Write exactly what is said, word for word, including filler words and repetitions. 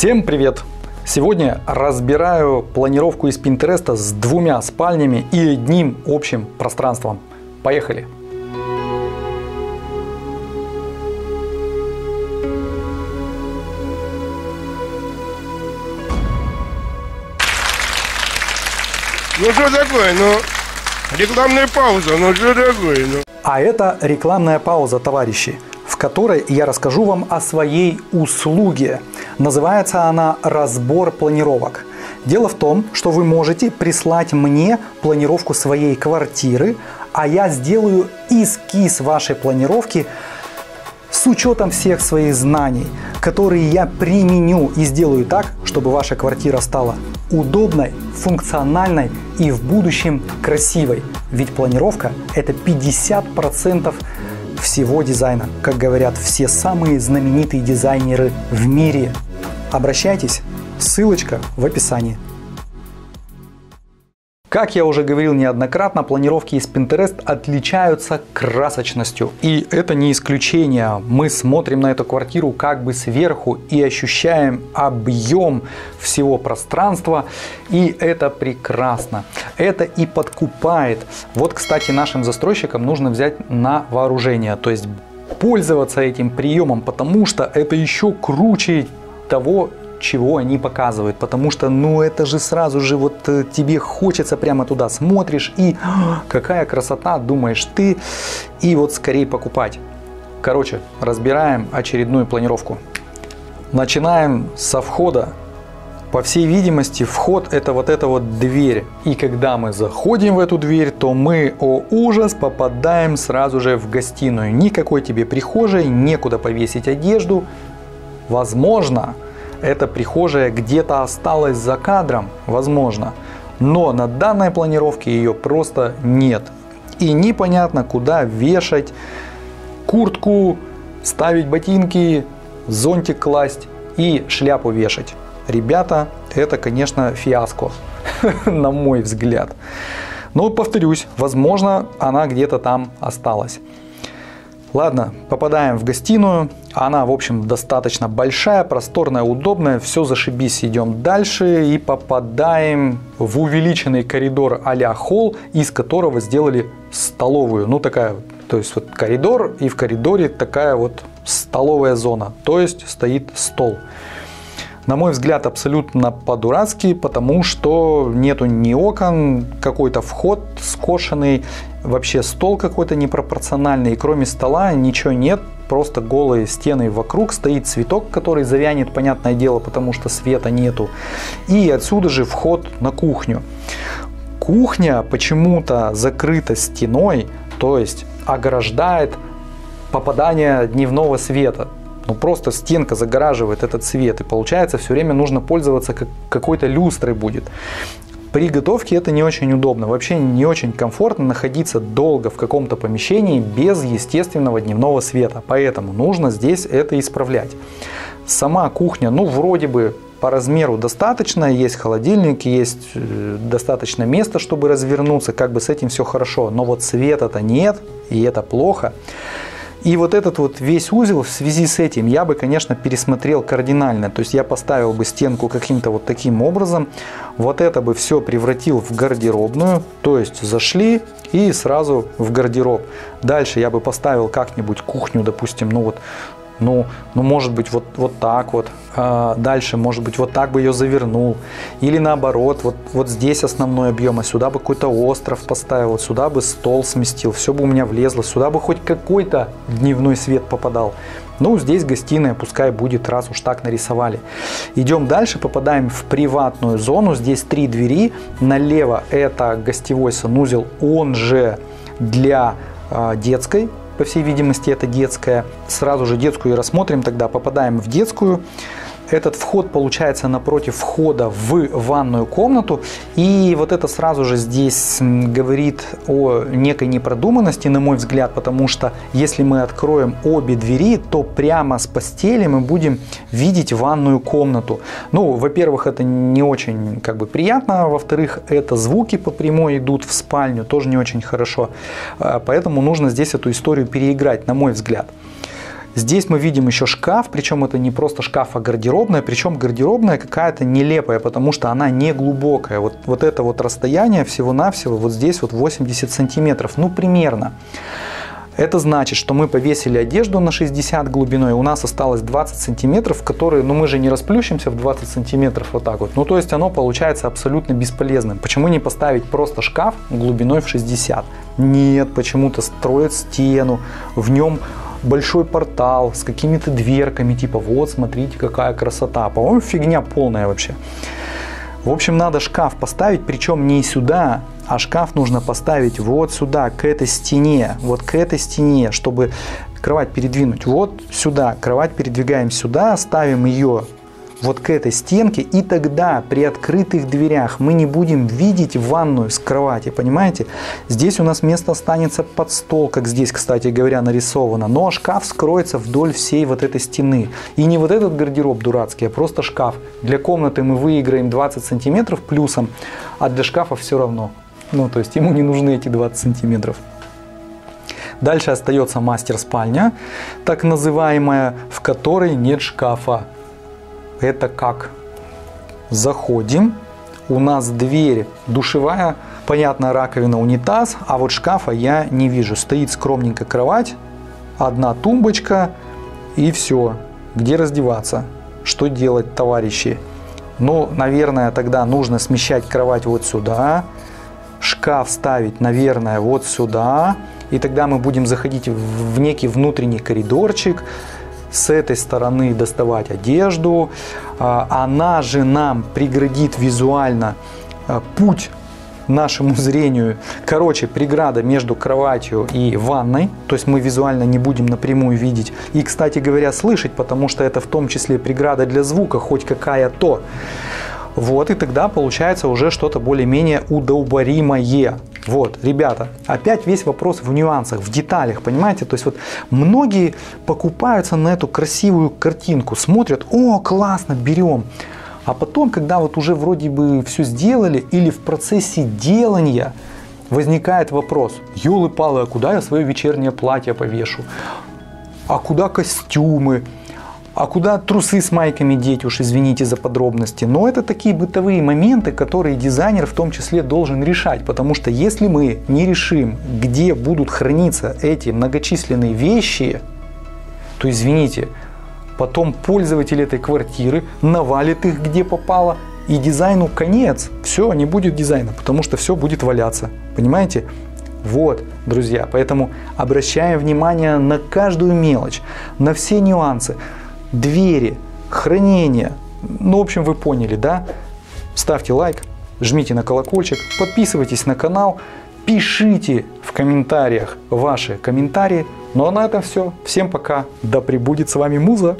Всем привет! Сегодня разбираю планировку из Pinterest с двумя спальнями и одним общим пространством. Поехали! Ну что такое? Ну, рекламная пауза, ну что такое? Ну. А это рекламная пауза, товарищи, в которой я расскажу вам о своей услуге. Называется она «Разбор планировок». Дело в том, что вы можете прислать мне планировку своей квартиры, а я сделаю эскиз вашей планировки с учетом всех своих знаний, которые я применю и сделаю так, чтобы ваша квартира стала удобной, функциональной и в будущем красивой. Ведь планировка – это пятьдесят процентов всего дизайна, как говорят все самые знаменитые дизайнеры в мире. Обращайтесь, ссылочка в описании. Как я уже говорил неоднократно, планировки из Pinterest отличаются красочностью. И это не исключение. Мы смотрим на эту квартиру как бы сверху и ощущаем объем всего пространства. И это прекрасно. Это и подкупает. Вот, кстати, нашим застройщикам нужно взять на вооружение. То есть пользоваться этим приемом, потому что это еще круче того, чего они показывают, потому что ну это же сразу же вот тебе хочется, прямо туда смотришь и какая красота, думаешь ты, и вот скорее покупать. Короче, разбираем очередную планировку. Начинаем со входа. По всей видимости, вход — это вот эта вот дверь, и когда мы заходим в эту дверь, то мы, о ужас, попадаем сразу же в гостиную. Никакой тебе прихожей, некуда повесить одежду. Возможно, эта прихожая где-то осталась за кадром, возможно, но на данной планировке ее просто нет. И непонятно, куда вешать куртку, ставить ботинки, зонтик класть и шляпу вешать. Ребята, это, конечно, фиаско, на мой взгляд. Но повторюсь, возможно, она где-то там осталась. Ладно, попадаем в гостиную. Она, в общем, достаточно большая, просторная, удобная. Все зашибись. Идем дальше и попадаем в увеличенный коридор а-ля холл, из которого сделали столовую. Ну, такая, то есть вот коридор, и в коридоре такая вот столовая зона. То есть стоит стол. На мой взгляд, абсолютно по-дурацки, потому что нету ни окон, какой-то вход скошенный, вообще стол какой-то непропорциональный, и кроме стола ничего нет, просто голые стены вокруг, стоит цветок, который завянет, понятное дело, потому что света нету, и отсюда же вход на кухню. Кухня почему-то закрыта стеной, то есть ограждает попадание дневного света. Ну, просто стенка загораживает этот свет, и получается все время нужно пользоваться как какой-то люстрой будет. При готовке это не очень удобно, вообще не очень комфортно находиться долго в каком-то помещении без естественного дневного света, поэтому нужно здесь это исправлять. Сама кухня, ну, вроде бы по размеру достаточно, есть холодильник, есть достаточно места, чтобы развернуться, как бы с этим все хорошо, но вот света-то нет, и это плохо. И вот этот вот весь узел в связи с этим я бы, конечно, пересмотрел кардинально. То есть я поставил бы стенку каким-то вот таким образом. Вот это бы все превратил в гардеробную. То есть зашли и сразу в гардероб. Дальше я бы поставил как-нибудь кухню, допустим, ну вот, ну, ну может быть вот, вот так вот. А дальше, может быть, вот так бы ее завернул. Или наоборот, вот, вот здесь основной объем, а сюда бы какой-то остров поставил, вот сюда бы стол сместил, все бы у меня влезло, сюда бы хоть какой-то дневной свет попадал. Ну, здесь гостиная пускай будет, раз уж так нарисовали. Идем дальше, попадаем в приватную зону, здесь три двери. Налево это гостевой санузел, он же для э, детской. По всей видимости, это детская. Сразу же детскую и рассмотрим. Тогда попадаем в детскую. Этот вход получается напротив входа в ванную комнату. И вот это сразу же здесь говорит о некой непродуманности, на мой взгляд, потому что если мы откроем обе двери, то прямо с постели мы будем видеть ванную комнату. Ну, во-первых, это не очень как бы приятно. Во-вторых, это звуки по прямой идут в спальню, тоже не очень хорошо. Поэтому нужно здесь эту историю переиграть, на мой взгляд. Здесь мы видим еще шкаф, причем это не просто шкаф, а гардеробная, причем гардеробная какая-то нелепая, потому что она не глубокая. Вот, вот это вот расстояние всего-навсего вот здесь вот восемьдесят сантиметров, ну примерно. Это значит, что мы повесили одежду на шестьдесят глубиной, у нас осталось двадцать сантиметров, которые, ну мы же не расплющимся в двадцать сантиметров вот так вот. Ну то есть оно получается абсолютно бесполезным. Почему не поставить просто шкаф глубиной в шестьдесят? Нет, почему-то строят стену, в нем большой портал с какими-то дверками, типа вот смотрите какая красота. По-моему, фигня полная вообще. В общем, надо шкаф поставить, причем не сюда, а шкаф нужно поставить вот сюда, к этой стене, вот к этой стене, чтобы кровать передвинуть вот сюда. Кровать передвигаем сюда, ставим ее вот к этой стенке, и тогда при открытых дверях мы не будем видеть ванную с кровати, понимаете? Здесь у нас место останется под стол, как здесь, кстати говоря, нарисовано, но шкаф скроется вдоль всей вот этой стены. И не вот этот гардероб дурацкий, а просто шкаф. Для комнаты мы выиграем двадцать сантиметров плюсом, а для шкафа все равно. Ну, то есть ему не нужны эти двадцать сантиметров. Дальше остается мастер-спальня, так называемая, в которой нет шкафа. Это как? Заходим. У нас дверь душевая, понятно, раковина, унитаз, а вот шкафа я не вижу. Стоит скромненько кровать, одна тумбочка и все. Где раздеваться? Что делать, товарищи? Ну, наверное, тогда нужно смещать кровать вот сюда. Шкаф ставить, наверное, вот сюда. И тогда мы будем заходить в некий внутренний коридорчик. С этой стороны доставать одежду. Она же нам преградит визуально путь нашему зрению. Короче, преграда между кроватью и ванной. То есть мы визуально не будем напрямую видеть. И, кстати говоря, слышать, потому что это в том числе преграда для звука, хоть какая-то. Вот, и тогда получается уже что-то более-менее удобоваримое. Вот, ребята, опять весь вопрос в нюансах, в деталях, понимаете? То есть вот многие покупаются на эту красивую картинку, смотрят, о, классно, берем. А потом, когда вот уже вроде бы все сделали или в процессе делания, возникает вопрос, елы-палы, а куда я свое вечернее платье повешу? А куда костюмы? А куда трусы с майками деть, уж извините за подробности. Но это такие бытовые моменты, которые дизайнер в том числе должен решать. Потому что если мы не решим, где будут храниться эти многочисленные вещи, то, извините, потом пользователь этой квартиры навалит их где попало. И дизайну конец. Все, не будет дизайна, потому что все будет валяться. Понимаете? Вот, друзья, поэтому обращаем внимание на каждую мелочь, на все нюансы. Двери, хранение, ну, в общем, вы поняли, да? Ставьте лайк, жмите на колокольчик, подписывайтесь на канал, пишите в комментариях ваши комментарии. Ну, а на этом все. Всем пока. Да пребудет с вами Муза!